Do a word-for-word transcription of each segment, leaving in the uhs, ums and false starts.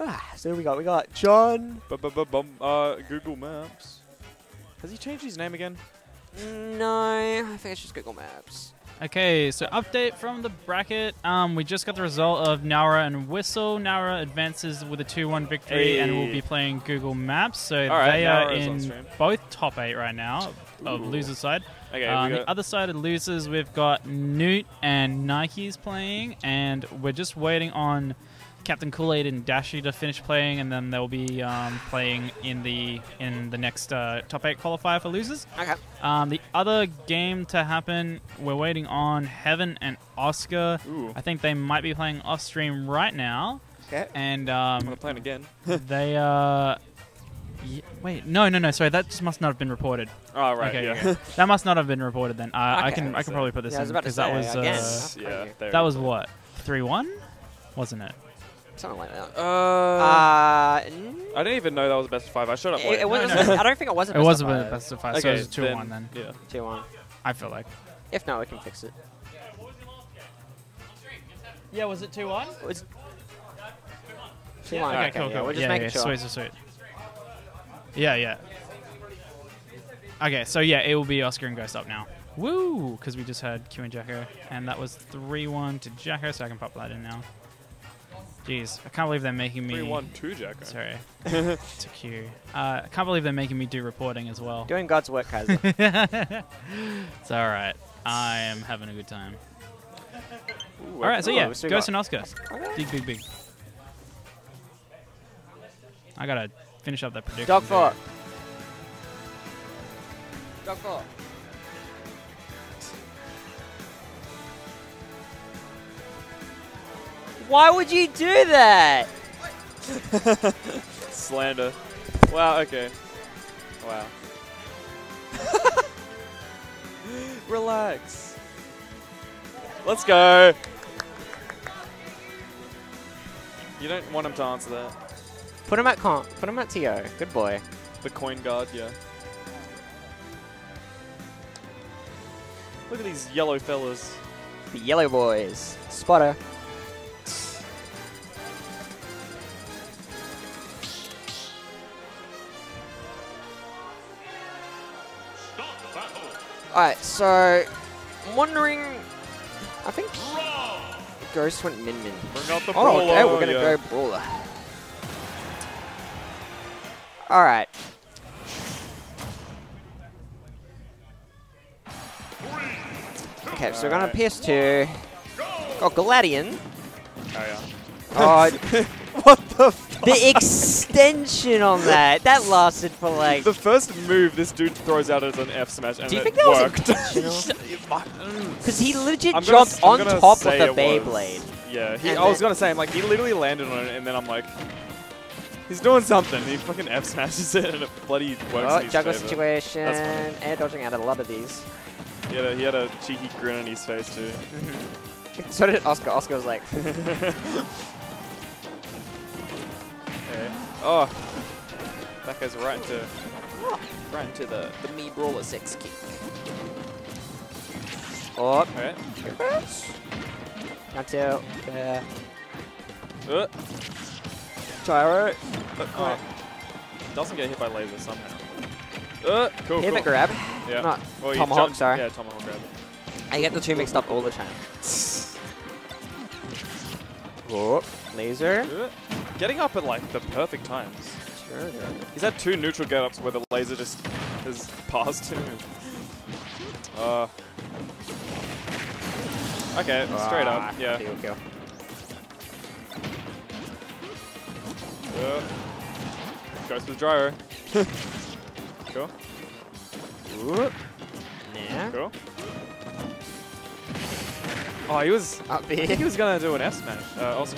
Ah, so we got we got John. B -b -b -bum, uh, Google Maps. Has he changed his name again? No, I think it's just Google Maps. Okay, so update from the bracket. Um, we just got the result of Nowra and Whistle. Nowra advances with a two one victory hey. and will be playing Google Maps. So right, they Nowra are in both top eight right now of Ooh. losers side. Okay, um, the other side of losers, we've got Newt and Nike's playing, and we're just waiting on Captain Kool-Aid and Dashi to finish playing, and then they'll be um, playing in the in the next uh, top eight qualifier for losers. Okay. Um, the other game to happen, we're waiting on Heaven and Oscar. Ooh. I think they might be playing off stream right now. Okay. And um, I'm gonna play it again. they uh, yeah, wait, no, no, no. Sorry, that just must not have been reported. Oh right. Okay. Yeah. Okay. That must not have been reported then. Uh, okay. I can I can probably put this yeah, in because that was uh, yeah, that was go. what three one, wasn't it? Something like that. Uh, uh, I didn't even know that was a best of five. I showed up late. It, it was, no, no. I don't think it was a best of five. It was a best, best of five, okay, so it was two one then. Yeah. two one. I feel like. If not, we can fix it. Yeah, was it two one? Was two one, yeah. Okay, okay, cool, yeah, cool. We're just yeah, making yeah, sure. Sweet, sweet, sweet. Yeah, yeah. Okay, so yeah, it will be Oscar and Ghost up now. Woo! Because we just had Q and Jacko, and that was three one to Jacko, so I can pop that in now. Jeez, I can't believe they're making me... three one two, Jacko. Sorry. It's a Q. Uh, I can't believe they're making me do reporting as well. Doing God's work, Kaiza. It's all right. I am having a good time. Ooh, all right, so yeah, Ghost got... and Oscar. Big, big, big. I got to finish up that prediction. Dog four. Dog four. Why would you do that? Slander. Wow, okay. Wow. Relax. Let's go. You don't want him to answer that. Put him at comp. Put him at T O. Good boy. The coin guard, yeah. Look at these yellow fellas. The yellow boys. Spotter. Alright, so I'm wondering. I think Ghost went Min Min. Bring out the Brawler. Oh, okay, we're gonna yeah. go Brawler. Alright. Okay, so we're going to P S two. Got Gladian. Oh, yeah. Oh, what the fuck? The extension on that. That lasted for like... The first move this dude throws out is an F smash and it worked. Because he legit I'm jumped gonna, on top of the Beyblade. Yeah, he, I was going to say, I'm like, he literally landed on it and then I'm like... He's doing something. He fucking F smashes it and it bloody works oh, in his juggle favor. Situation. Air dodging out a lot of these. He had a, he had a cheeky grin on his face too. So did Oscar. Oscar was like... Oh, that goes right into, right into the, the Mii Brawler sex kick. Oh, okay. Not too. Yeah. Uh. Gyro. Oh. Doesn't get hit by laser somehow. Uh, cool. Hit cool. grab. Yeah. Not well, tomahawk. Jumped, sorry. Yeah, tomahawk grab. I get the two mixed up all the time. Oh, laser. Uh. Getting up at like the perfect times. Sure. Yeah. He's had two neutral get-ups where the laser just has passed him. Uh, okay, ah, straight up. Yeah. Deal, kill. Uh, goes for the gyro. Cool. Ooh. Yeah. Cool. Oh, he was. Up there. I think he was gonna do an F smash. Uh, also.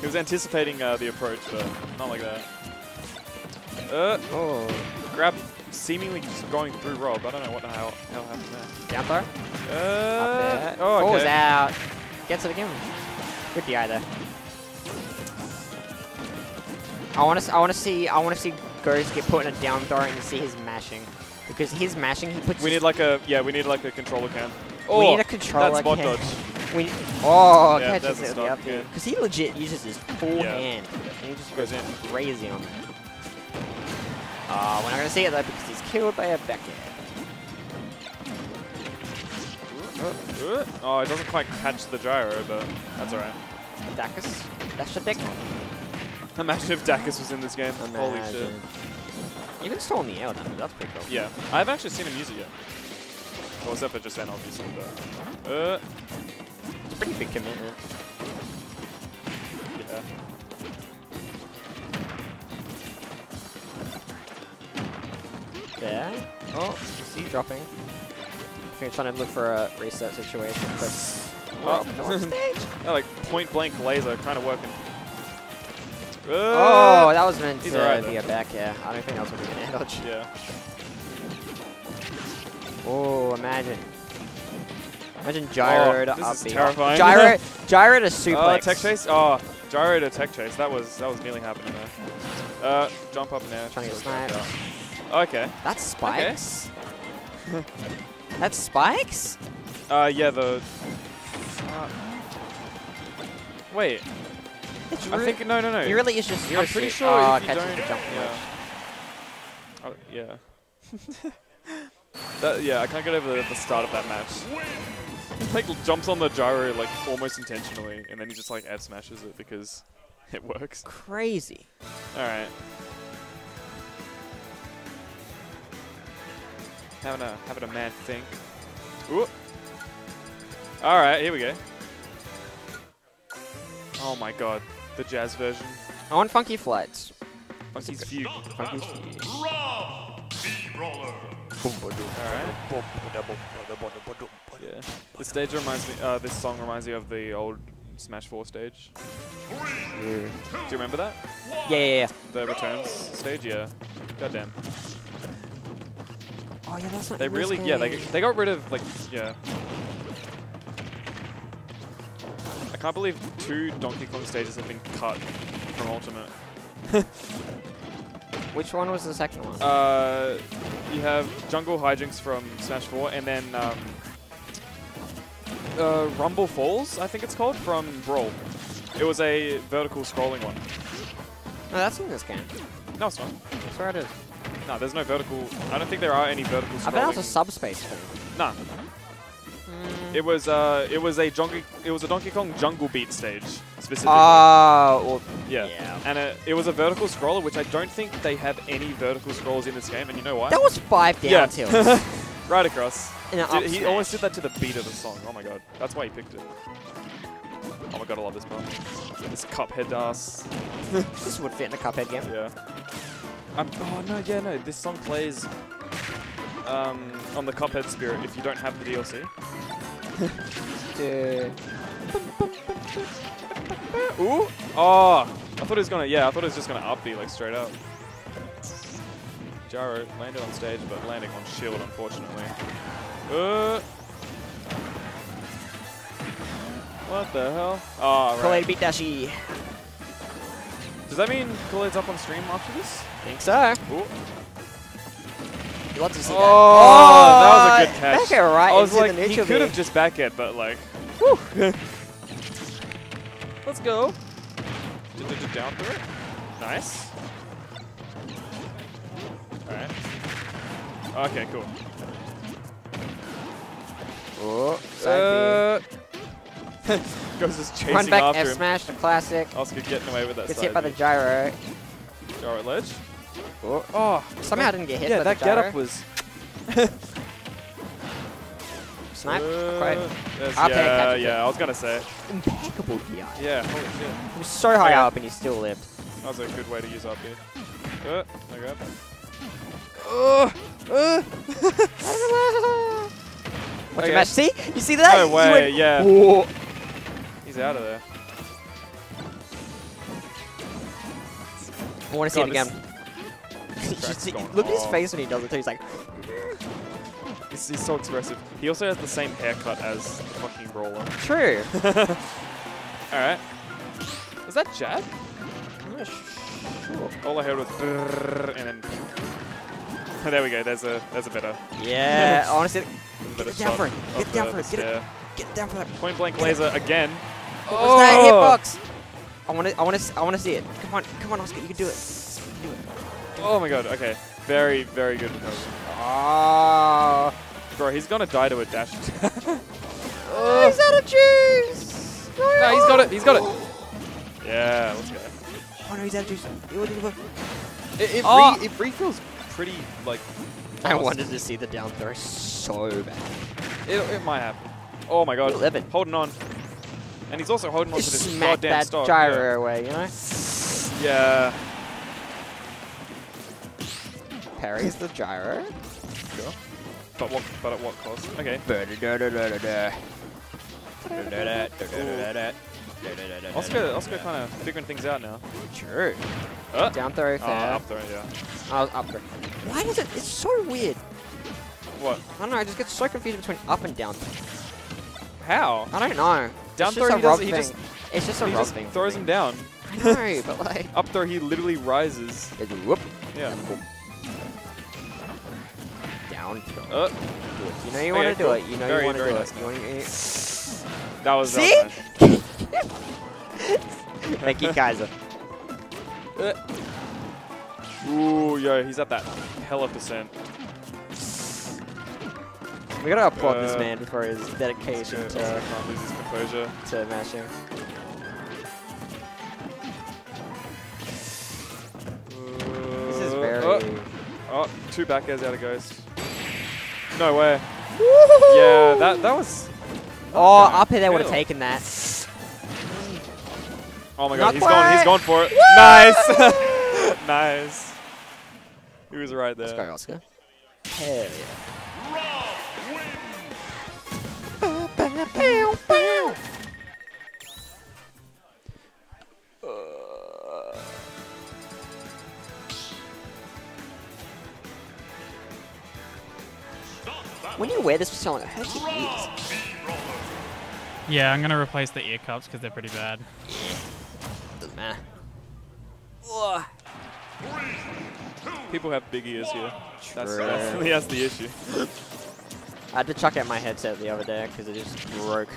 He was anticipating uh, the approach, but not like that. Uh, oh. Grab seemingly just going through Rob. I don't know what the hell, hell happened there. Down throw? Uh, oh, okay. Falls out. Gets it again. Good D I there. I want to I want to see I want to see Ghost get put in a down throw and see his mashing, because his mashing he puts. We need like a yeah we need like a controller cam. Oh, we need a controller that's bot cam. Dodge. We, oh, yeah, catches it up there. Because he legit uses his full yeah. hand. And he just goes, goes in. crazy on that. Uh, we're not going to see it though because he's killed by a back air. Oh, it doesn't quite catch the gyro, but that's alright. Dacus? That's the deck. Imagine if Dacus was in this game. Imagine. Holy shit. Even still in the air, that's pretty cool. Yeah, I haven't actually seen him use it yet. Well, except for just then, obviously. But, uh, it's a pretty big commitment. Yeah. There. Oh, see you dropping. I think I'm trying to look for a reset situation, but oh. Oh, stage. That, like, point-blank laser kind of working. Oh, that was meant to right, be though. a back air. Yeah. I don't think that was going to be an air dodge. Yeah. Oh, imagine. Imagine gyro oh, to this up is terrifying. Gyro, gyro to suplex. Oh, uh, tech chase? Oh, gyro to tech chase. That was, that was nearly happening there. Uh, jump up now. Trying to snipe. Okay. That's spikes. Okay. That's spikes? Uh, yeah, the... Uh, wait. It's I think... No, no, no. He really is just... I'm pretty sure oh, if you don't... Jump yeah. Oh, yeah. that, yeah, I can't get over the, the start of that match. He like, jumps on the gyro, like, almost intentionally, and then he just, like, air smashes it because it works. Crazy. Alright. Having a, having a mad think. Ooh. All right, here we go. Oh my god, the jazz version. I want Funky Flights. Funky's Fugue. Funky's Fugue. Alright. Yeah. This stage reminds me, uh, this song reminds me of the old Smash four stage. Yeah. Do you remember that? Yeah, yeah, yeah. The Returns stage, yeah. Goddamn. Oh, yeah, that's not they really, yeah, they, they got rid of, like, yeah. I can't believe two Donkey Kong stages have been cut from Ultimate. Which one was the second one? Uh, you have Jungle Hijinx from Smash four, and then um, uh, Rumble Falls, I think it's called, from Brawl. It was a vertical scrolling one. No, that's in this game. No, it's not. That's where it is. No, there's no vertical. I don't think there are any vertical scrolling. I bet that was a subspace thing. Nah. Mm. It was uh, it was a jungle. It was a Donkey Kong Jungle Beat stage specifically. Oh. Uh, yeah. yeah. And it, it was a vertical scroller, which I don't think they have any vertical scrolls in this game. And you know why? That was five down yeah. tilts. Right across. Did, he almost did that to the beat of the song. Oh my god. That's why he picked it. Oh my god, I love this part. This Cuphead ass. This would fit in a Cuphead game. Yeah. I'm, oh no, yeah, no, this song plays um, on the Cuphead Spirit if you don't have the D L C. Ooh! Oh! I thought it was gonna, yeah, I thought it was just gonna up B, like, straight up. Gyro landed on stage, but landing on shield, unfortunately. Uh. What the hell? Oh, right. Collade beat Dashi. Does that mean Collade's up on stream after this? I think so. Ooh. You want to see oh, that. Oh, that was a good catch. Back air right I was into like, the he could have just back air, but like... Woo. Let's go. Down through it. Nice. Alright. Okay, cool. Oh, uh, Goes just chasing Run back after F him. Smash, the classic. Oscar getting away with that. Gets hit by the gyro. Gyro ledge. Oh, oh somehow that, I didn't get hit. Yeah, by that the gyro. getup was. Snipe. Uh, Quite. Yeah, yeah. It. I was gonna say. Impeccable P I. Yeah. Holy shit. He was so high yeah. up and he still lived. That was a good way to use up here. Oh, I got that. Oh. Oh. Watch your match. See? You see that? No way. Went, yeah. Whoa. He's out of there. I want to God, see it again. see, look at his face when he does it too. He's like... He's, he's so expressive. He also has the same haircut as the fucking Brawler. True. Alright. Is that jab? I'm not sure. All I heard was... And then... There we go. There's a, there's a better... Yeah. Honestly... Get it down for it. Get it down for it. Get it. Get down for that point blank laser again. What was that hitbox? I want to, I want to, I want to see it. Come on, come on, Oscar, you can do it. Do it. Oh my god. Okay. Very, very good. Ah, oh. Bro, he's gonna die to a dash. Oh. He's out of juice. No, no he's got it. He's got it. Yeah, let's go. Oh no, he's out of juice. It, it, oh. re it refills pretty like. Fast. I wanted to see the down throw so bad. It, it might happen. Oh my god. eleven. Holding on. And he's also holding on to this goddamn stock. Smack that gyro yeah. away, you know? Yeah. Parries the gyro. Sure. But what? But at what cost? Okay. Oscar, Oscar, kind of figuring things out now. True. Uh. Down throw. Oh, up throw. Yeah. Oh, up throw. Why does it? It's so weird. What? I don't know. I just get so confused between up and down throw. How? I don't know. Down it's throw, just he, does, he just it's just a he rob just thing. Throws him down. I know, but like up throw, he literally rises. It's whoop. Yeah. Down throw. Uh. You know you okay, want to do cool. it. You know very, you want to do nice it. You want to... That was see. Thank you, Kaiza. Ooh, yo, he's at that hella percent. We gotta applaud uh, this man for his dedication to, uh, can't lose his composure. To mashing. Uh, this is very... Oh, oh, two back airs out of Ghost. No way. Yeah, that, that was... Oh, okay. Up here they would have taken that. Oh my god, not he's gone, he's gone for it. Woo! Nice! Nice. He was right there. Let's go, Oscar. Hell yeah. Bow, bow. Uh. When you wear this for someone, it hurts your ears. Yeah, I'm gonna replace the ear cups because they're pretty bad. Doesn't matter. Ugh. People have big ears here. That's, that's, that's the issue. I had to chuck out my headset the other day because it just broke.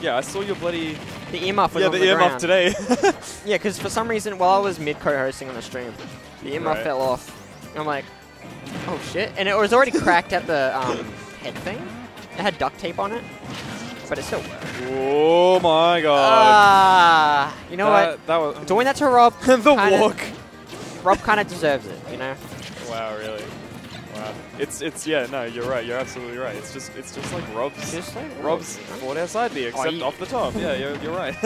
Yeah, I saw your bloody... The earmuff was yeah, on the, the earmuff ground. Today. Yeah, because for some reason, while I was mid-co-hosting on the stream, the earmuff right. fell off. And I'm like, oh shit. And it was already cracked at the um, head thing. It had duct tape on it, but it still worked. Oh my god. Uh, you know that, what? That was, doing that to Rob... the kinda, walk. Rob kind of deserves it, you know? Wow, really? It's it's yeah no you're right you're absolutely right it's just it's just like Rob's just like Rob's board outside the except oh, off the top yeah you're you're right.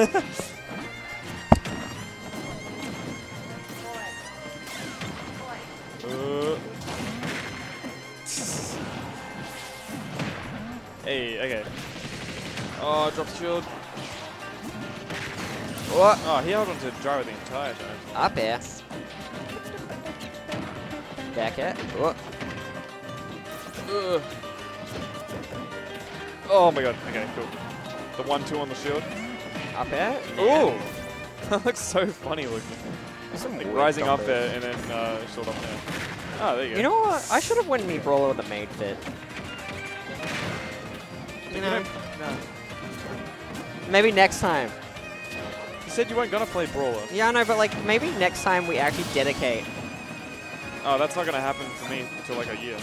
uh. Hey okay oh drop shield what oh he held on to gyro the entire time up air back at what. Ugh. Oh my god, okay, cool. The one two on the shield. Up air? Yeah. Ooh! That looks so funny looking. Some like rising up there and then uh, shield up there. Oh, there you go. You know what? I should have won Mii Brawler with the main fit. You, you know? know? No. Maybe next time. You said you weren't gonna play Brawler. Yeah, I know, but like, maybe next time we actually dedicate. Oh, that's not gonna happen for me until like a year.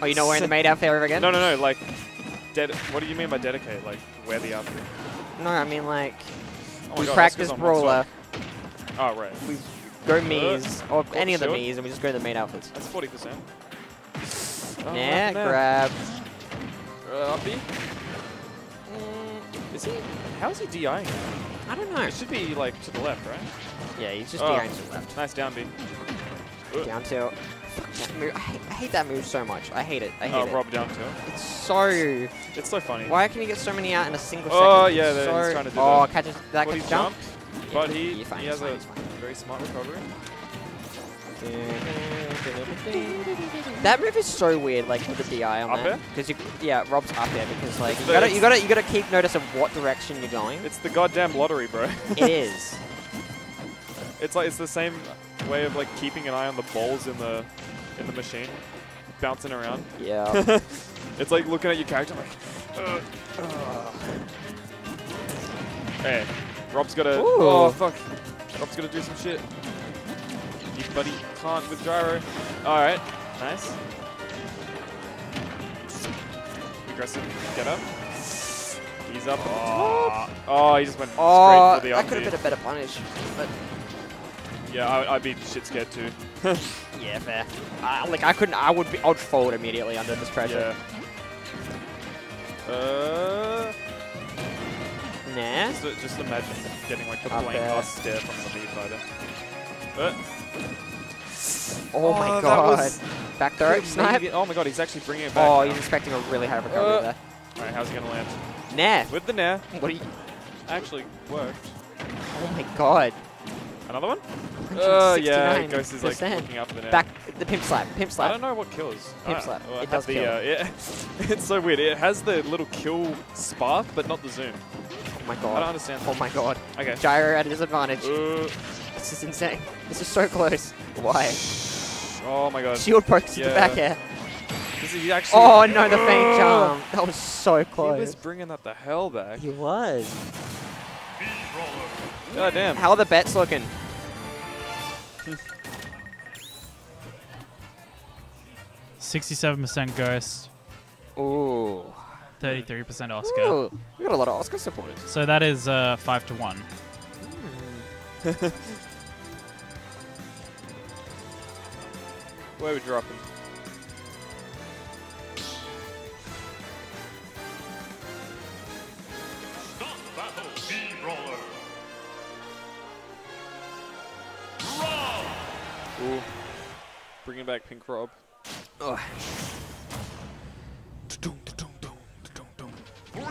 Oh, you're not wearing the maid outfit ever again? No, no, no. Like, ded what do you mean by dedicate? Like, wear the outfit? No, I mean, like, oh we God, practice Brawler. Oh, right. We go Miis, or any of the Miis, and we just go to the maid outfits. That's forty percent. Oh, yeah, grab. Uh, up B. Mm, is he? How is he D I-ing? I don't know. It should be, like, to the left, right? Yeah, he's just oh. D I-ing to the left. Nice down B. Down tilt. Move. I, hate, I hate that move so much. I hate it. I hate oh, it. Oh, Rob down tilt. It's so... It's so funny. Why can you get so many out in a single second? Oh, yeah, so he's trying to do oh, that. Oh, catches that well, catch jump. Jumped, but yeah, he, he fine, has fine, a very smart recovery. That move is so weird, like, with the D I on that. Because yeah, Rob's up there because, like, you gotta, you, gotta, you gotta keep notice of what direction you're going. It's the goddamn lottery, bro. It is. It's like, it's the same way of, like, keeping an eye on the balls in the... in the machine, bouncing around. Yeah. It's like looking at your character like, Uh, uh. Hey, Rob's got to... Oh, fuck. Rob's got to do some shit. You buddy can't with Gyro. All right. Nice. Aggressive. Get up. He's up. Oh, oh he just went oh, straight for the up. That could have been a better punish. But yeah, I, I'd be shit scared too. Yeah, fair. Uh, like I couldn't. I would be. I'd fold immediately under this pressure. Yeah. Uh. Nah. Just, just imagine getting like a up blank ass stare from the Mii Fighter. But. Oh, oh my god. Back throw. Snipe. Oh my god. He's actually bringing it back. Oh, now. He's expecting a really hard recovery uh. there. All right. How's he gonna land? Nah. With the nah. What are you? Actually worked. Oh my god. Another one? Oh uh, yeah, Ghost is like looking up the net. Back, the pimp slap, pimp slap. I don't know what kills. Pimp ah, slap, well, it, it does the, kill. Uh, yeah. It's so weird, it has the little kill spark, but not the zoom. Oh my god. I don't understand that. Oh my god. Okay. Gyro at a disadvantage. Uh. This is insane. This is so close. Why? Oh my god. Shield pokes yeah. at the back air. Does he actually oh no, the uh. faint jump. That was so close. He was bringing that the hell back. He was. God damn. How are the bets looking? sixty-seven percent Ghost. Ooh. thirty-three percent Oscar. Ooh. We got a lot of Oscar supporters. So that is uh, five to one. Mm. Where are we dropping? Stop battle, Mii Brawler. Ooh. Bringing back Pink Rob. Ugh. Three, two,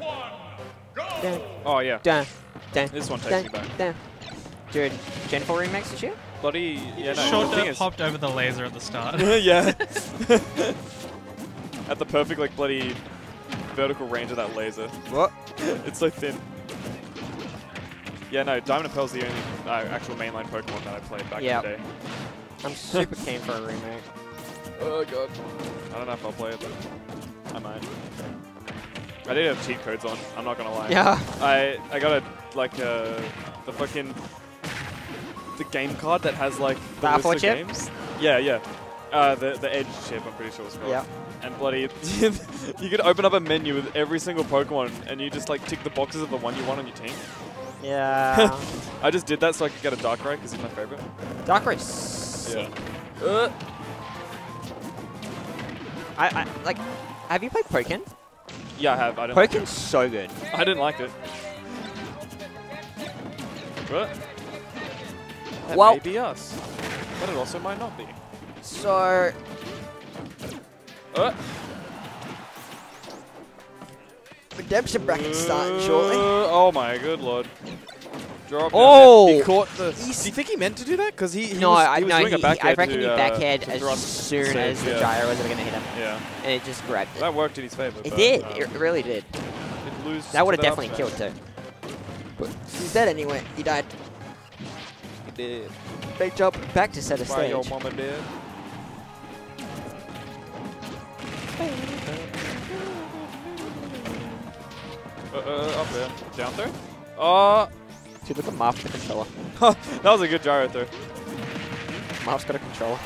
one, go! Dun. Oh, yeah. Dun. Dun. This one takes dun. Me back. Dun. Dude, Gen four remakes this year? Bloody. Yeah, no, short dirt popped over the laser at the start. Yeah. At the perfect, like, bloody vertical range of that laser. What? It's so thin. Yeah, no, Diamond and Pearl's the only uh, actual mainline Pokemon that I played back yep. in the day. I'm super keen for a remake. Oh god. I don't know if I'll play it, but I might. I did have cheat codes on, I'm not gonna lie. Yeah. I, I got a, like, uh, the fucking, the game card that has, like, the, the list of chip? games. Yeah, yeah. Uh, the, the Edge chip, I'm pretty sure it's called. Yeah. And bloody, you could open up a menu with every single Pokemon and you just, like, tick the boxes of the one you want on your team. Yeah. I just did that so I could get a Darkrai because he's my favorite. Darkrai's yeah. sick. Uh. I, I, like, have you played Pokken? Yeah, I have. I don't Pokken's like so good. I didn't like it. What? That well, may be us. But it also might not be. So. Uh. Redemption bracket's starting shortly. Uh, oh my good lord. Drop oh! He caught the... Do you think he meant to do that? Because he, he No, was, I, he was no doing he, a back I reckon to, he backhead uh, as soon as the yeah. gyro was ever going to hit him. Yeah. And it just grabbed it. That worked in his favor. It but, did. Um, it really did. It lose that would have definitely killed too. But he's dead anyway. He died. He did. Big jump. Back to set a stage. Your mama did. Uh, uh, up there. Down there? Uh, Dude, look at Marf with the controller. That was a good gyro throw. Marf's got a controller.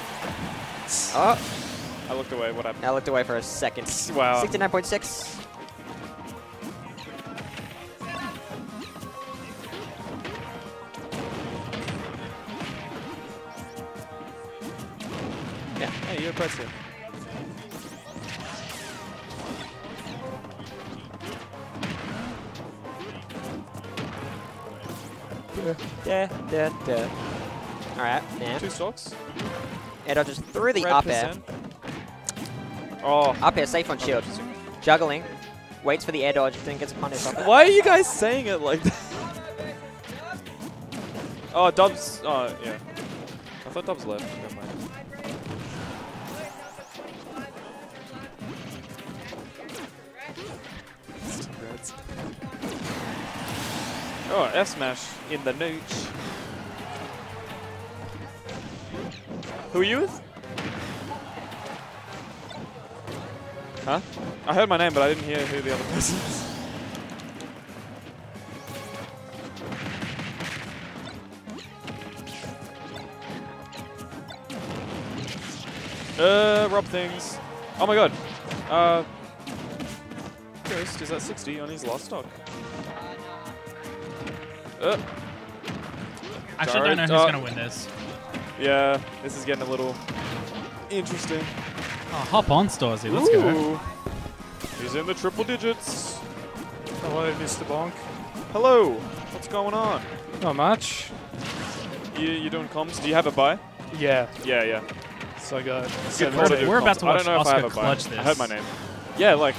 Oh. I looked away. What happened? I looked away for a second. Wow. sixty-nine point six. Yeah. Hey, you're impressive. Yeah, yeah, yeah. Alright, now. Two stocks. And I just threw the up air. Oh. Up air, safe on shield. Juggling. Waits for the air dodge, then gets punished. Why are you guys saying it like that? Oh, Dubs. Oh, yeah. I thought Dubs left. Never mind. Oh, F smash in the nooch. Who are you with? Huh? I heard my name, but I didn't hear who the other person was. Uh, rob things. Oh my god. Uh, Ghost is at sixty on his last stock. Uh. I actually don't know who's uh, going to win this. Yeah, this is getting a little interesting. Oh, hop on, Storzy. Let's Ooh. go. He's in the triple digits. Hello, Mister Bonk. Hello. What's going on? Not much. You, you're doing comms? Do you have a buy? Yeah. Yeah, yeah. So good. So good we're we're about to watch I don't know Oscar if I have clutch this. I heard my name. Yeah, like,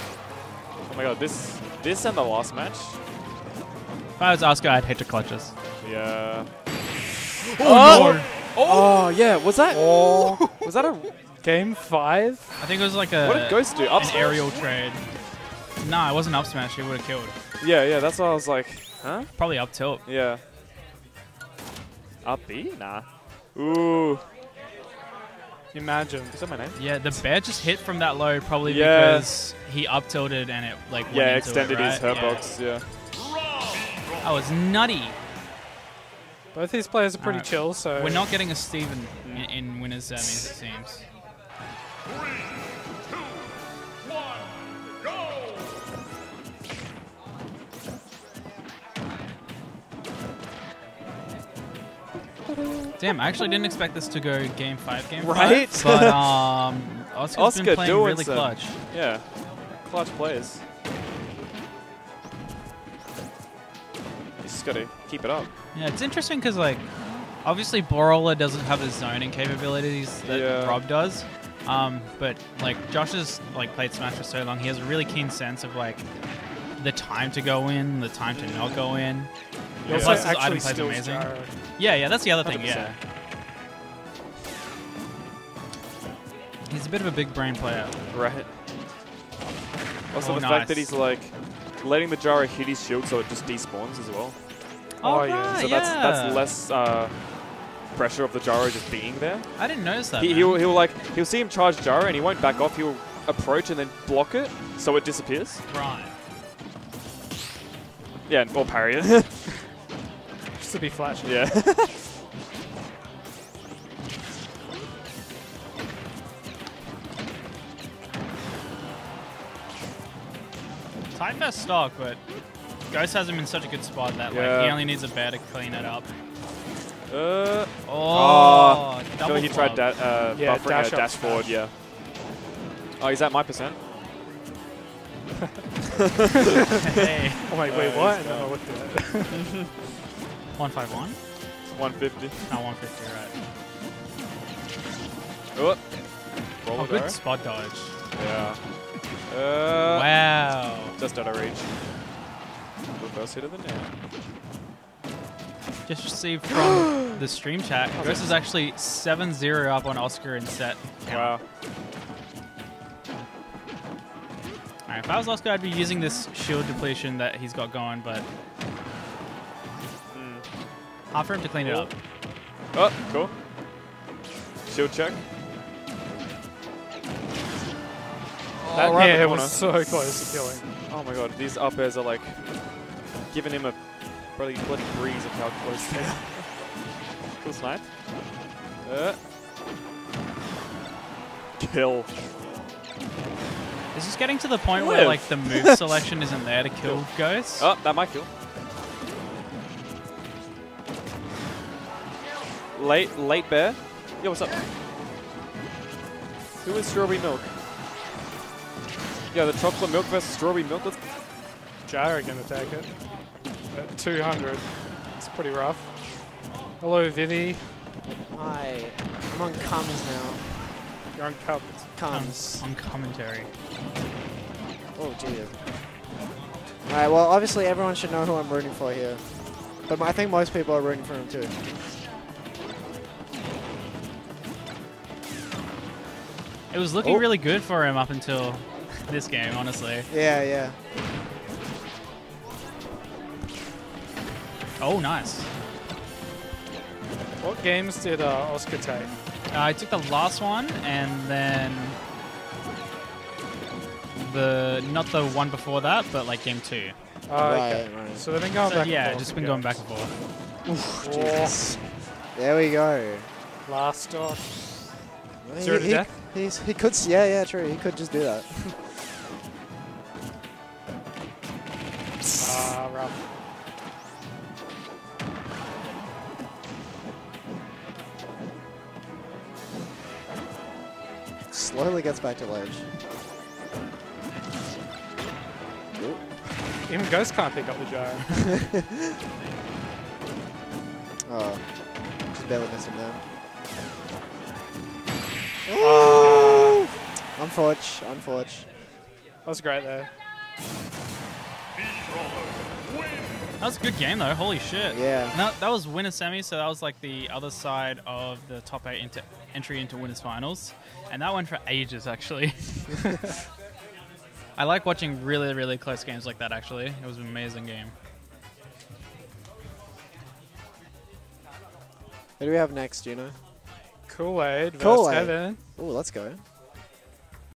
oh my god, this this and the last match. If I was Oscar, I'd hate to clutch us. Yeah. Oh, oh, no. oh. oh yeah, was that? Oh. Was that a game five? I think it was like a. What did Ghost do? Up an aerial trade. Nah, it wasn't up smash. He would have killed. Yeah, yeah, that's why I was like, huh? Probably up tilt. Yeah. Up B? Nah. Ooh. Imagine. Is that my name? Yeah, the bear just hit from that low probably yeah. because he up tilted and it like went yeah into extended it, right? his hurt yeah. box. Yeah. That was nutty. Both these players are pretty right. chill, so we're not getting a Steven mm. in, in winners' uh, music seems. Three, two, one, go! Damn, I actually didn't expect this to go game five, game right? five. Right? But um, Oscar's Oscar been playing really some. clutch. Yeah, clutch players. He's just got to keep it up. Yeah, it's interesting because, like, obviously Borola doesn't have the zoning capabilities that yeah. Rob does. Um, but, like, Josh has, like, played Smash for so long. He has a really keen sense of, like, the time to go in, the time to not go in. Yeah. Plus, his item plays amazing. Gyro. Yeah, yeah, that's the other thing, one hundred percent. Yeah. He's a bit of a big brain player. Right. Also, oh, the nice. fact that he's, like, letting the Gyro hit his shield so it just despawns as well. Oh, oh right, yeah. So that's, yeah. that's less uh, pressure of the Gyro just being there. I didn't notice that. He, he'll, he'll like he'll see him charge Gyro and he won't back off. He'll approach and then block it so it disappears. Right. Yeah, or parry it. Just to be flashy. Yeah. Tight first stock, but Ghost has him in such a good spot that yeah. like, he only needs a bear to clean it up. Uh, oh, oh I feel like he tried da uh, yeah, buffering dash, uh, dash forward, dash. yeah. Oh, he's at my percent. hey. Oh, wait, wait, uh, what? No, what the one fifty-one? one fifty. No, one fifty, right. Oh, oh good spot dodge. Yeah. Uh, wow. Just out of reach. First hit of the net. Just received from the stream chat. Oh, Ghost is actually seven zero up on Oscar in set. Wow. Alright, if I was Oscar, I'd be using this shield depletion that he's got going, but. Mm. Hard for him to clean cool. it up. Oh, cool. Shield check. Oh, that right yeah, it was so close to killing. Oh my god, these up airs are like. Giving him a probably bloody breeze of how close they are. Cool snipe. Uh. Kill. Is this getting to the point Live. where like the move selection isn't there to kill cool. Ghost? Oh, that might kill. Late, late bear. Yo, what's up? Who is strawberry milk? Yeah, the chocolate milk versus strawberry milk. Let's Gyro gonna take it. At two hundred. It's pretty rough. Hello, Vinny. Hi. I'm on comms now. You're on comms. Comms. On commentary. Oh, dear. Alright, well, obviously everyone should know who I'm rooting for here. But I think most people are rooting for him, too. It was looking oh. really good for him up until this game, honestly. Yeah, yeah. Oh, nice. What games did uh, Oscar take? Uh, I took the last one, and then the not the one before that, but like game two. Oh, right, okay. Right. So they've been going so, back. Yeah, and forth just been going back and forth. Oof, Jesus. There we go. Last stop. Well, Zero he, to he, death. He's, he could. Yeah, yeah, true. He could just do that. Ah, rough. Slowly gets back to ledge. Ooh. Even Ghost can't pick up the jar. Oh, just barely missed him there. Oh. Unforge, unforge. That was great there. That was a good game though. Holy shit. Yeah. No, that was winner semi, so that was like the other side of the top eight into entry into winners finals. And that went for ages, actually. I like watching really, really close games like that, actually. It was an amazing game. Who do we have next, do you know? Collade versus Heaven. Ooh, let's go.